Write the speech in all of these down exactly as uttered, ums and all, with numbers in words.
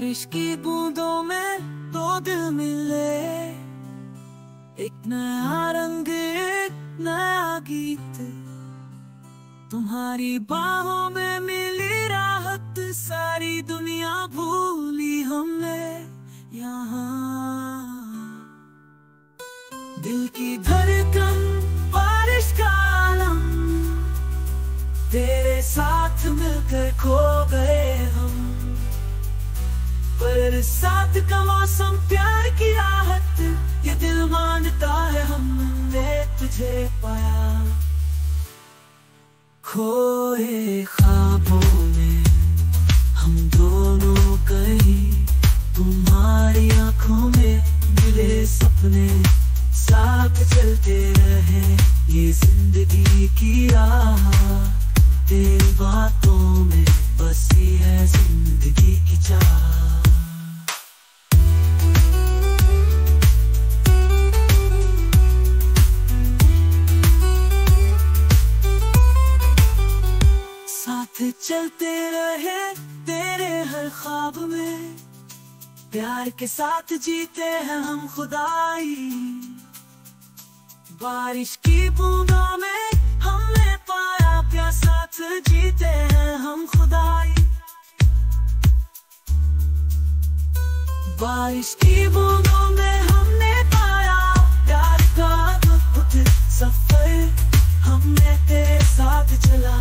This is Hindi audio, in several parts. बारिश की बूंदों में दो दिल मिले, एक नया रंग एक नया गीत। तुम्हारी बाहों में मिली राहत, सारी दुनिया भूली हमने यहाँ। दिल की धड़कन बारिश का आलम, तेरे साथ मिलकर खो गए हम। पर साथ का मौसम प्यार की राहत, ये दिल मानता है हमने तुझे पाया। खोए ख्वाबों में हम दोनों कहीं, तुम्हारी आंखों में मिले सपने। साथ चलते रहे ये जिंदगी की राह, तेरी बातों में बसी है जिंदगी की चाह। चलते रहे तेरे हर ख्वाब में, प्यार के साथ जीते हैं हम खुदाई। बारिश की बूंदों में हमने पाया प्यार, साथ जीते हैं हम खुदाई। बारिश की बूंदों में हमने पाया प्यार का अद्भुत सफर, हमने तेरे साथ चला।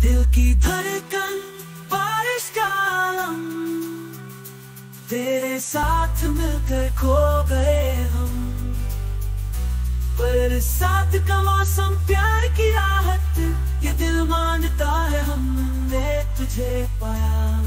दिल की धड़कन बारिश का आलम, तेरे साथ मिलकर खो गए हम। पर साथ का मौसम प्यार की राहत, ये दिल मानता है हमने तुझे पाया।